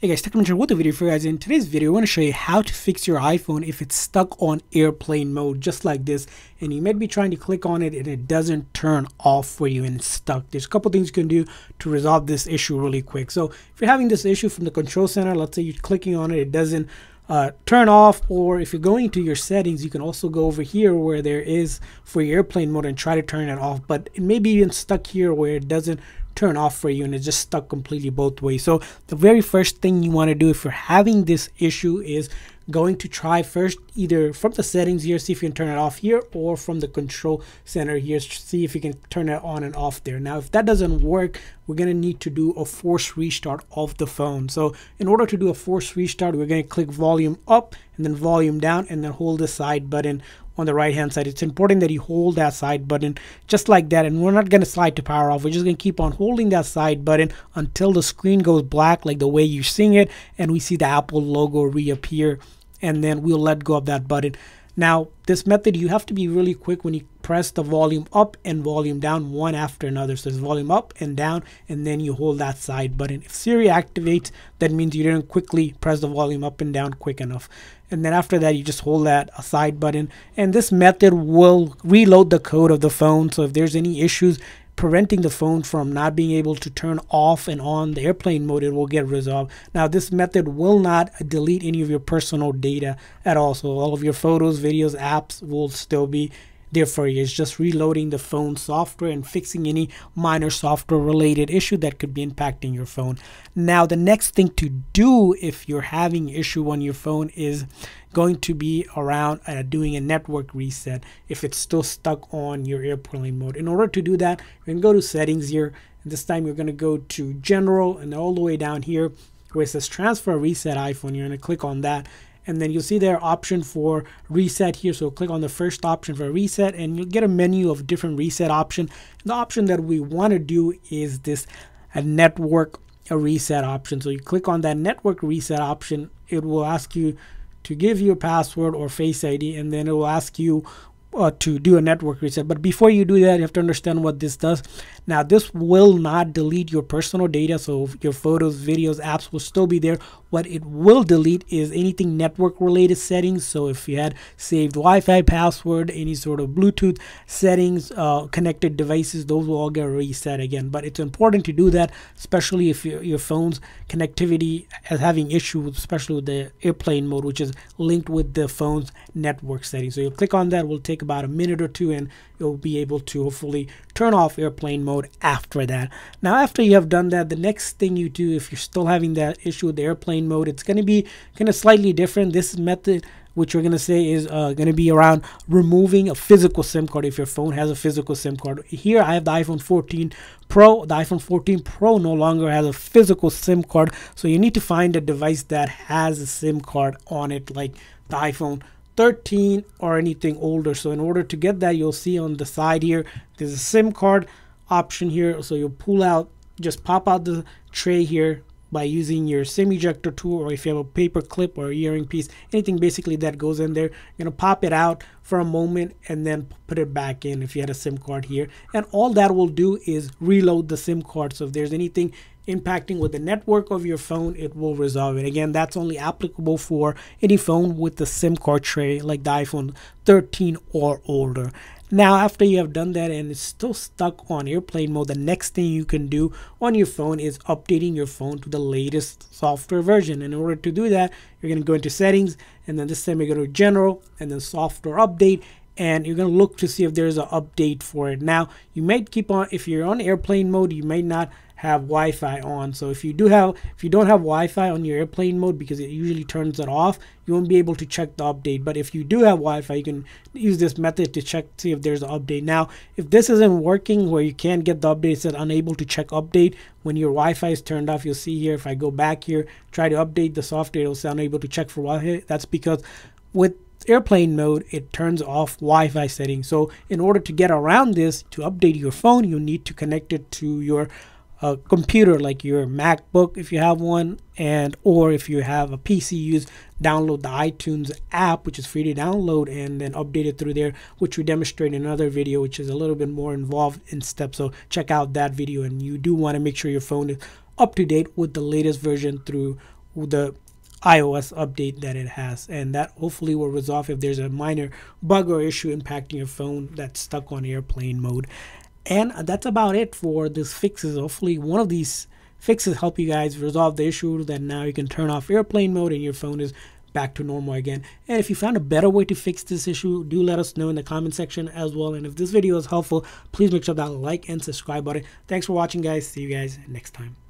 Hey guys, Technomentary with a video for you guys. In today's video, I want to show you how to fix your iPhone if it's stuck on airplane mode, just like this. And you might be trying to click on it and it doesn't turn off for you and it's stuck. There's a couple things you can do to resolve this issue really quick. So if you're having this issue from the control center, let's say you're clicking on it, it doesn't turn off, or if you're going to your settings, you can also go over here where there is for your airplane mode and try to turn it off, but it may be even stuck here where it doesn't turn off for you and it's just stuck completely both ways. So the very first thing you want to do if you're having this issue is going to try first either from the settings here, see if you can turn it off here, or from the control center here, see if you can turn it on and off there. Now if that doesn't work, we're going to need to do a force restart of the phone. So in order to do a force restart, we're going to click volume up and then volume down and then hold the side button on the right hand side. It's important that you hold that side button just like that, and we're not going to slide to power off. We're just going to keep on holding that side button until the screen goes black like the way you're seeing it, and we see the Apple logo reappear, and then we'll let go of that button. Now this method, you have to be really quick when you press the volume up and volume down one after another. So it's volume up and down, and then you hold that side button. If Siri activates, that means you didn't quickly press the volume up and down quick enough. And then after that, you just hold that side button. And this method will reload the code of the phone. So if there's any issues preventing the phone from not being able to turn off and on the airplane mode, it will get resolved. Now this method will not delete any of your personal data at all, so all of your photos, videos, apps will still be there for you. It's just reloading the phone software and fixing any minor software related issue that could be impacting your phone. Now the next thing to do if you're having issue on your phone is going to be around doing a network reset if it's still stuck on your airplane mode. In order to do that, you can go to settings here, and this time you're going to go to general, and all the way down here where it says transfer reset iPhone, you're going to click on that, and then you'll see there option for reset here. So click on the first option for reset and you'll get a menu of different reset option. The option that we want to do is this network reset option. So you click on that network reset option, it will ask you to give your password or Face ID, and then it will ask you to do a network reset. But before you do that, you have to understand what this does. Now this will not delete your personal data, so your photos, videos, apps will still be there. What it will delete is anything network related settings. So if you had saved Wi-Fi password, any sort of Bluetooth settings, connected devices, those will all get reset again. But it's important to do that, especially if your phone's connectivity is having issues, especially with the airplane mode, which is linked with the phone's network settings. So you'll click on that, will take about a minute or two, and you'll be able to hopefully turn off airplane mode after that. Now after you have done that, the next thing you do if you're still having that issue with the airplane mode, it's going to be kind of slightly different. This method, which we're going to say is going to be around removing a physical SIM card if your phone has a physical SIM card. Here I have the iPhone 14 Pro. The iPhone 14 Pro no longer has a physical SIM card, so you need to find a device that has a SIM card on it, like the iPhone 13 or anything older. So in order to get that, you'll see on the side here there's a SIM card option here. So you'll pull out, just pop out the tray here by using your SIM ejector tool, or if you have a paper clip or earring piece, anything basically that goes in there, you're gonna pop it out for a moment and then put it back in if you had a SIM card here. And all that will do is reload the SIM card. So if there's anything impacting with the network of your phone, it will resolve it. Again, that's only applicable for any phone with the SIM card tray like the iPhone 13 or older. Now after you have done that and it's still stuck on airplane mode, the next thing you can do on your phone is updating your phone to the latest software version. In order to do that, you're going to go into settings, and then this time you're going to general and then software update, and you're going to look to see if there's an update for it. Now you might keep on, if you're on airplane mode, you might not have Wi-Fi on. So if you don't have Wi-Fi on your airplane mode, because it usually turns it off, you won't be able to check the update. But if you do have Wi-Fi, you can use this method to check, see if there's an update. Now if this isn't working where you can't get the update, it says unable to check update when your Wi-Fi is turned off. You'll see here, if I go back here, try to update the software, it'll say unable to check for Wi-Fi. That's because with airplane mode, it turns off Wi-Fi settings. So in order to get around this, to update your phone, you need to connect it to your computer, like your MacBook if you have one, and or if you have a PC, use download the iTunes app, which is free to download, and then update it through there, which we demonstrate in another video, which is a little bit more involved in steps. So check out that video. And you do want to make sure your phone is up to date with the latest version through the iOS update that it has, and that hopefully will resolve if there's a minor bug or issue impacting your phone that's stuck on airplane mode. And that's about it for these fixes. Hopefully one of these fixes help you guys resolve the issue that now you can turn off airplane mode and your phone is back to normal again. And if you found a better way to fix this issue, do let us know in the comment section as well. And if this video is helpful, please make sure that like and subscribe button. Thanks for watching, guys. See you guys next time.